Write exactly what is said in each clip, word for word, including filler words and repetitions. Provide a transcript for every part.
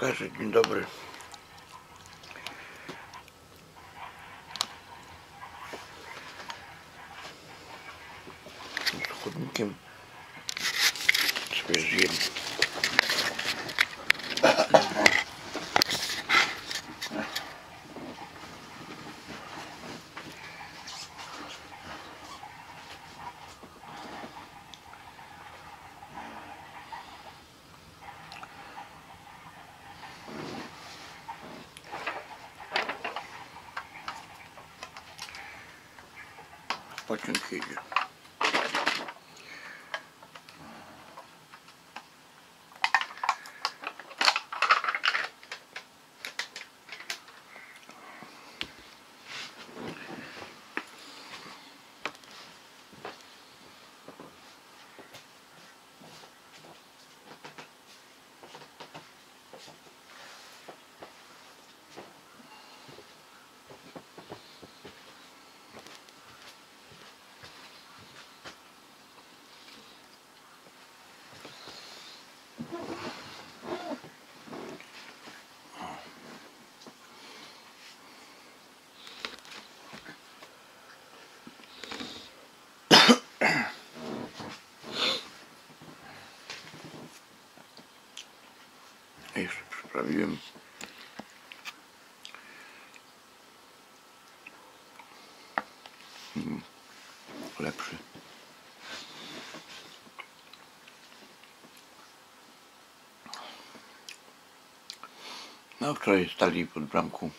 pokażę. Dzień dobry. Z chodnikiem sobie zjem. Pociąg jedzie. Jeszcze przyprawiłem. Mm, lepszy. No wczoraj stali pod bramką.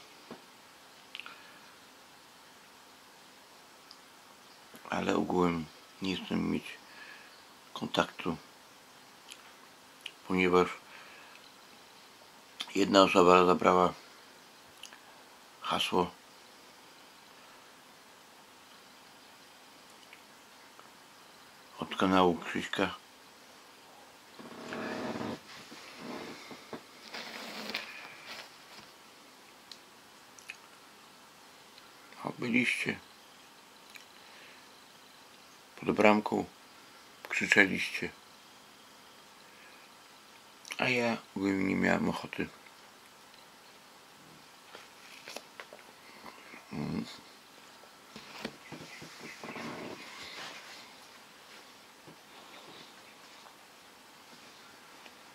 Ale ogółem nie chcę mieć kontaktu, ponieważ jedna osoba zabrała hasło od kanału Krzyśka. O, byliście pod bramką, krzyczeliście, a ja nie miałem ochoty.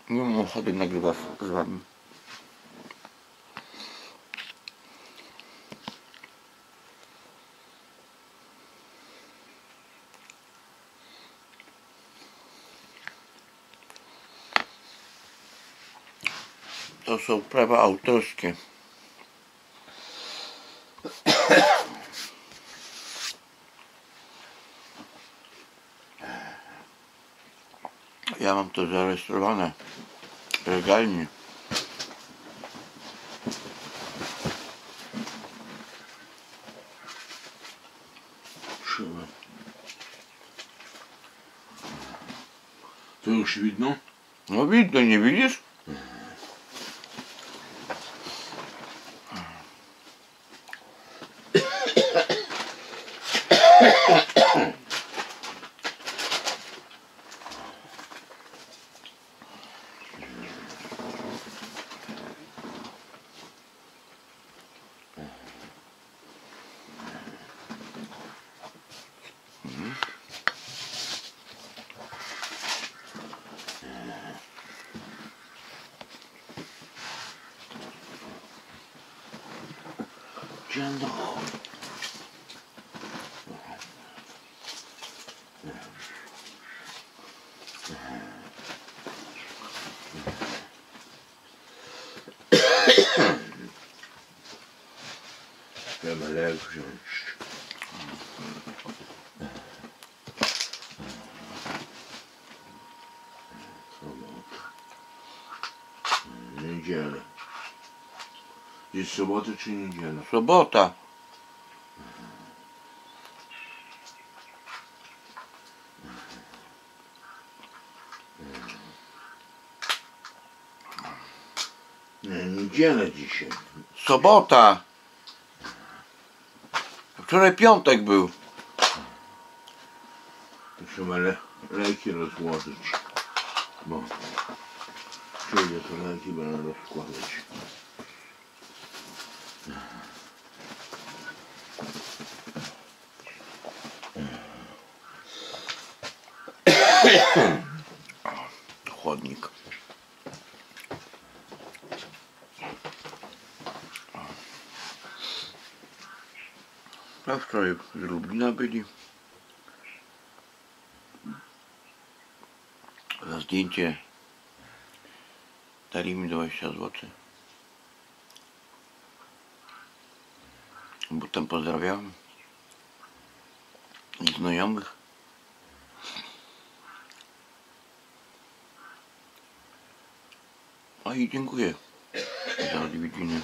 Nie mam ochoty nagrywać z wami. To są prawa autorskie. Ja mam to zarejestrowane legalnie. Trzymaj. To już widno? No widno, nie widzisz? Trzeba lek wziąć. Niedzielę. Jest sobota czy niedziela? Sobota. Nie, niedziela dzisiaj. Sobota. Wczoraj piątek był. Trzeba le leki rozłożyć, bo Przyjdę to leki, będę rozkładać. Chodnik. A wczoraj z Lublina byli. Za zdjęcie dali mi dwadzieścia złotych. Bo tam pozdrawiałem i znajomych. A i dziękuję za odwiedziny.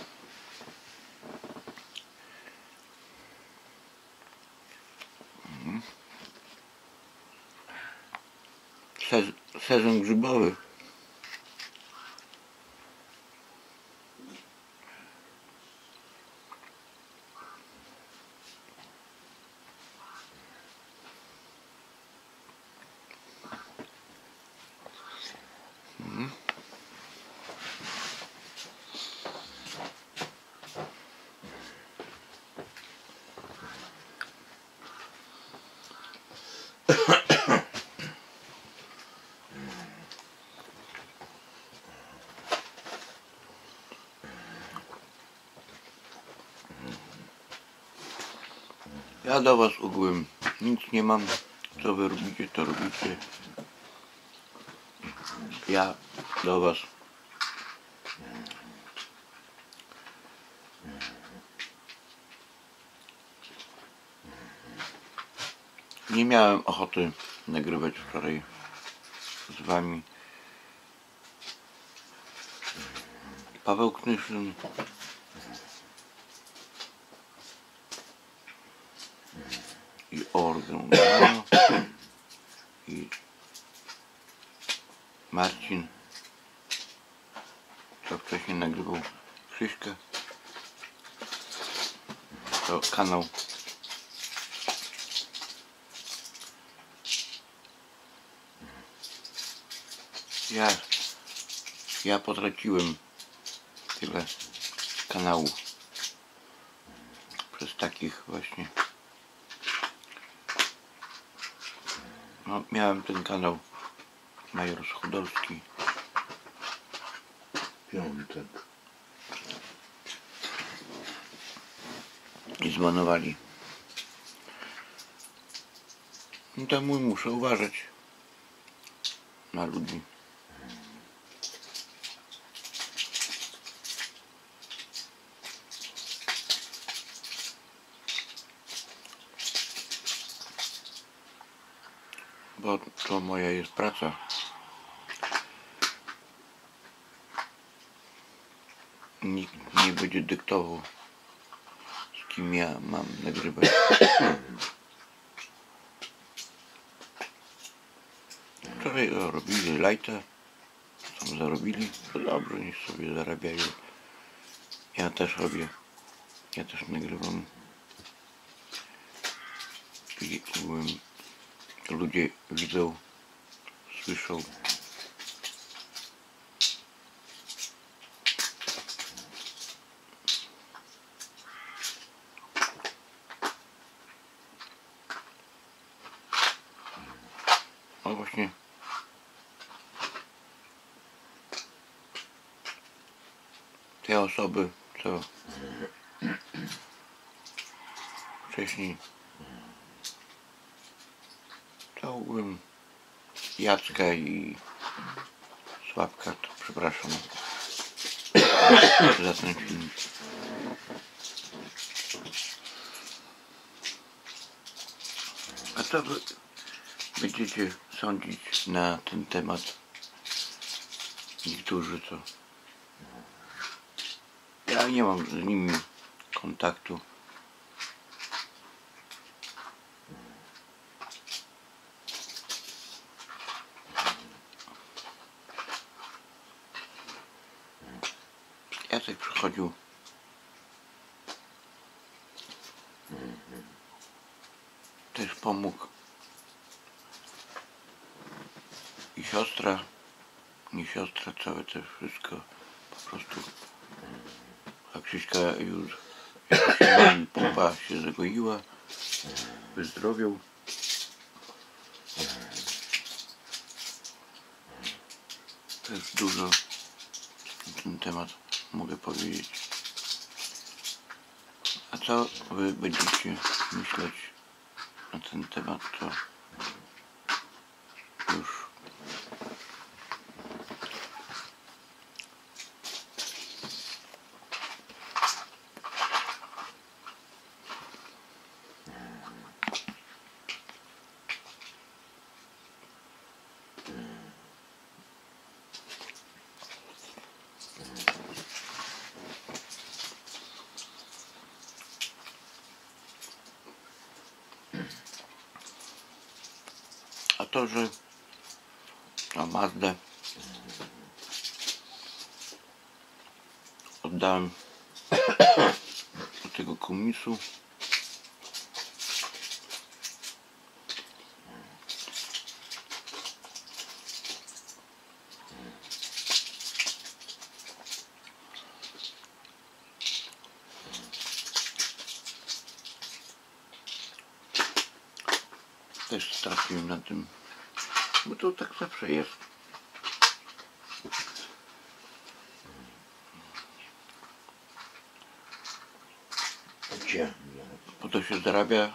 Sezon grzybowy. Mhm. Ja do was ogółem nic nie mam, co wy robicie, to robicie. Ja do was nie miałem ochoty nagrywać wczoraj z wami. Paweł Knyszyn i organ i Marcin, co wcześniej nagrywał Krzyśkę, to kanał ja ja potraciłem tyle kanałów przez takich właśnie. No, miałem ten kanał Major Suchodolski. Piątek. I zmanowali. No to mój, muszę uważać na ludzi. Bo to moja jest praca. Nikt nie będzie dyktował, z kim ja mam nagrywać. Wczoraj robili lajta, tam zarobili, to dobrze, niech sobie zarabiają. Ja też robię, ja też nagrywam. I byłem. Ludzie widzą, słyszą. A właśnie te osoby, co wcześniej ogółem Jacka i Słabka, to przepraszam za ten film. A co wy będziecie sądzić na ten temat? Niektórzy co? Ja nie mam z nimi kontaktu. Jacek przychodził. Też pomógł. I siostra i siostra, całe to wszystko po prostu. A Krzyśka już i pupa się zagoiła, wyzdrowiał. Też dużo na ten temat mogę powiedzieć. A co wy będziecie myśleć na ten temat, to już to, że na Mazdę oddałem do tego komisu, też straciłem na tym, bo to tak zawsze jest. Gdzie? Bo to się zarabia,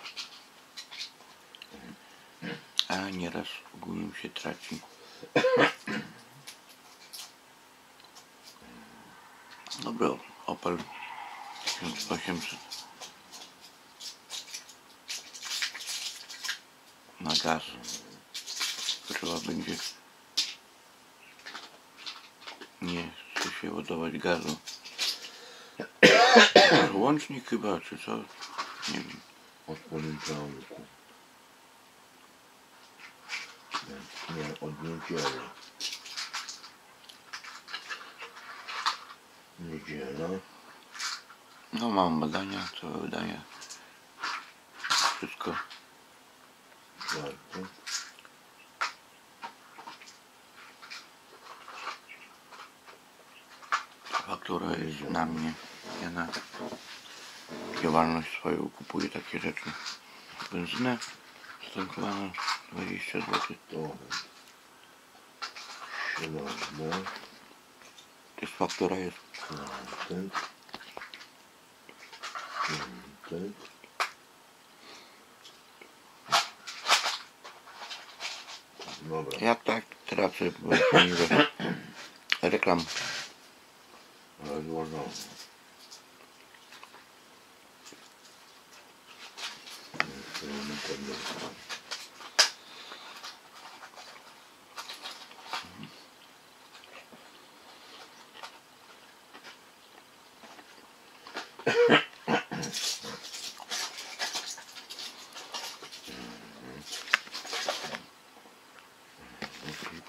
a nieraz ogólnie się traci. Dobra, Opel tysiąc osiemset na gaz. Trzeba będzie nie chce się ładować gazu. Łącznik chyba, czy co? Nie wiem. Od poniedziałku. Nie, od niedziela. Niedziela. No mam badania, całe badania. Wszystko. Warto. Która jest na mnie. Ja na działalność swoją kupuję takie rzeczy. Benzynę zatankowaną dwadzieścia złotych. Też faktura jest. Ja tak tracę reklam. No.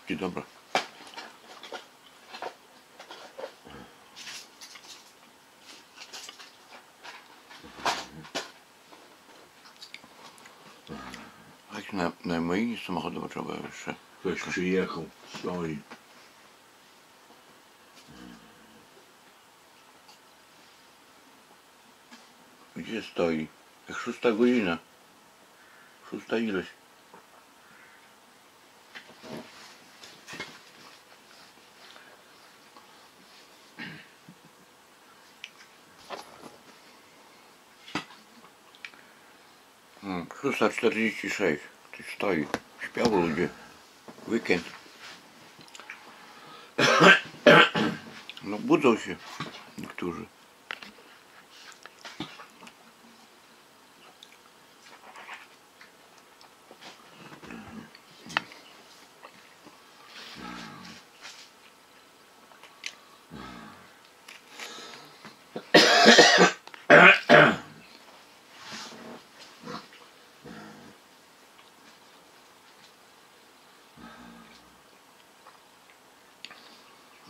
I dobra. Na, na moim samochodu trzeba jeszcze. Ktoś przyjechał, stoi. Gdzie stoi? Jak szósta godzina. Szósta ileś. Hmm, szósta czterdzieści sześć. Ktoś stoi, śpiał ludzie, weekend. No budzą się niektórzy.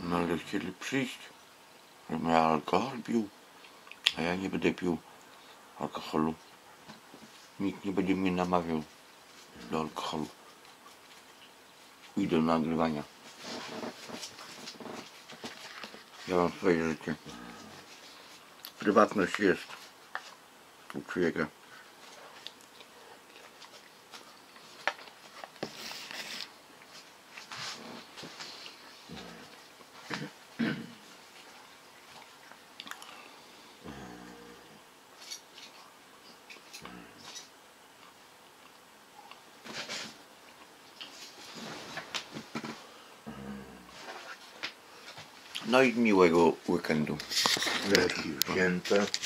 No ale chcieli przyjść, żebym ja alkohol pił, a ja nie będę pił alkoholu. Nikt nie będzie mnie namawiał do alkoholu i do nagrywania. Ja mam swoje życie. Prywatność jest u człowieka. No i miłego weekendu. Wielki Święte.